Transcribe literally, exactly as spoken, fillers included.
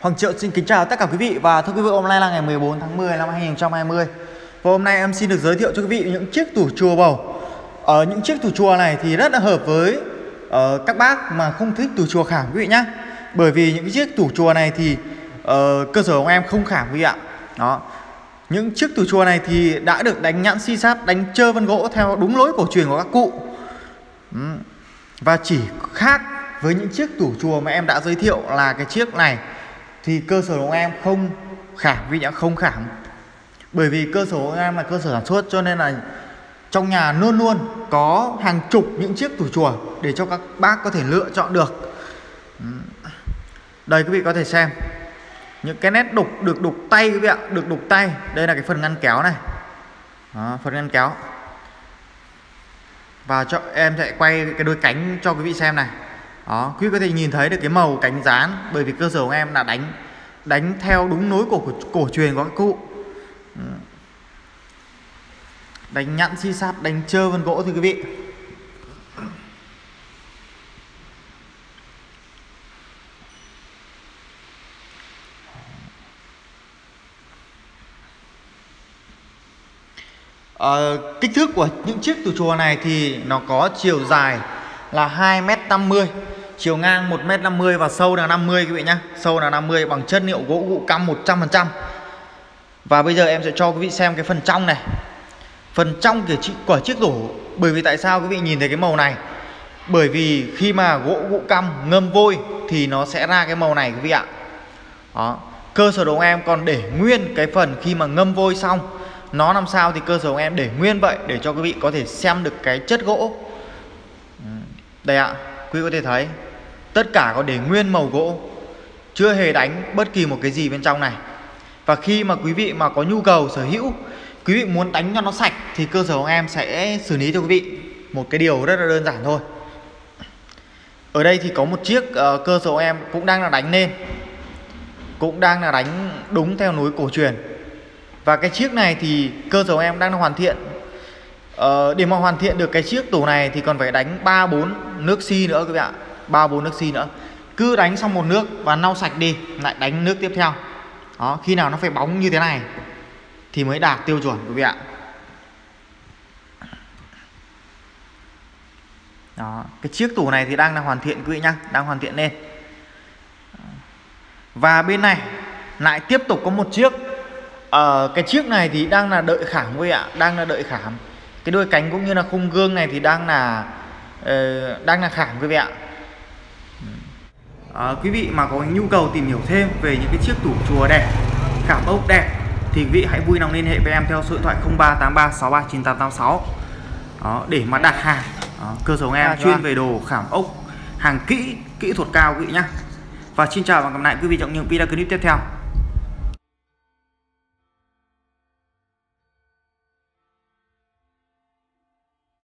Hoàng Triệu xin kính chào tất cả quý vị và thưa quý vị, hôm nay là ngày mười bốn tháng mười năm hai nghìn không trăm hai mươi. Và hôm nay em xin được giới thiệu cho quý vị những chiếc tủ chùa bầu. Ở những chiếc tủ chùa này thì rất là hợp với uh, các bác mà không thích tủ chùa khảm quý vị nhá. Bởi vì những chiếc tủ chùa này thì uh, cơ sở của em không khảm quý vị ạ. Đó. Những chiếc tủ chùa này thì đã được đánh nhãn si sắt, đánh chơ vân gỗ theo đúng lối cổ truyền của các cụ. Và chỉ khác với những chiếc tủ chùa mà em đã giới thiệu là cái chiếc này thì cơ sở của em không khảm quý vị nhá, không khảm. Bởi vì cơ sở của em là cơ sở sản xuất, cho nên là trong nhà luôn luôn có hàng chục những chiếc tủ chùa để cho các bác có thể lựa chọn được. Đây quý vị có thể xem những cái nét đục, được đục tay quý vị ạ, được đục tay. Đây là cái phần ngăn kéo này. Đó, phần ngăn kéo. Và cho em sẽ quay cái đôi cánh cho quý vị xem này. Đó, quý vị có thể nhìn thấy được cái màu cánh rán, bởi vì cơ sở của em là đánh đánh theo đúng nối cổ cổ, cổ truyền của các cụ. Đánh nhẵn si sắt, đánh trơ vân gỗ thưa quý vị. Ờ, kích thước của những chiếc tủ chùa này thì nó có chiều dài là hai mét năm mươi, chiều ngang một mét năm mươi và sâu là năm mươi quý vị nhá. Sâu là năm mươi bằng chất liệu gỗ gụ căm một trăm phần trăm. Và bây giờ em sẽ cho quý vị xem cái phần trong này. Phần trong của chiếc, của chiếc tủ. Bởi vì tại sao quý vị nhìn thấy cái màu này? Bởi vì khi mà gỗ gụ căm ngâm vôi thì nó sẽ ra cái màu này quý vị ạ. Đó. Cơ sở của em còn để nguyên cái phần khi mà ngâm vôi xong nó làm sao thì cơ sở của em để nguyên vậy, để cho quý vị có thể xem được cái chất gỗ. Đây ạ, quý vị có thể thấy tất cả có để nguyên màu gỗ, chưa hề đánh bất kỳ một cái gì bên trong này. Và khi mà quý vị mà có nhu cầu sở hữu, quý vị muốn đánh cho nó sạch thì cơ sở của em sẽ xử lý cho quý vị. Một cái điều rất là đơn giản thôi. Ở đây thì có một chiếc uh, cơ sở của em cũng đang là đánh lên, cũng đang là đánh đúng theo lối cổ truyền. Và cái chiếc này thì cơ sở của em đang hoàn thiện. Ờ, để mà hoàn thiện được cái chiếc tủ này thì còn phải đánh ba bốn nước xi nữa các bạn ạ, ba bốn nước xi nữa. Cứ đánh xong một nước và lau sạch đi, lại đánh nước tiếp theo. Đó, khi nào nó phải bóng như thế này thì mới đạt tiêu chuẩn các bạn ạ. Đó, cái chiếc tủ này thì đang là hoàn thiện các bạn nhá, đang hoàn thiện lên. Và bên này lại tiếp tục có một chiếc. Ờ, cái chiếc này thì đang là đợi khảm các bạn ạ, đang là đợi khảm. Cái đôi cánh cũng như là khung gương này thì đang là uh, đang là khảm quý vị ạ. À, quý vị mà có nhu cầu tìm hiểu thêm về những cái chiếc tủ chùa đẹp, khảm ốc đẹp thì quý vị hãy vui lòng liên hệ với em theo số điện thoại không ba tám ba sáu ba chín tám tám sáu. Đó, để mà đặt hàng. Đó, cơ sở em à, chuyên về đồ khảm ốc, hàng kỹ, kỹ thuật cao quý vị nhá. Và xin chào và hẹn gặp lại quý vị trong những video clip tiếp theo.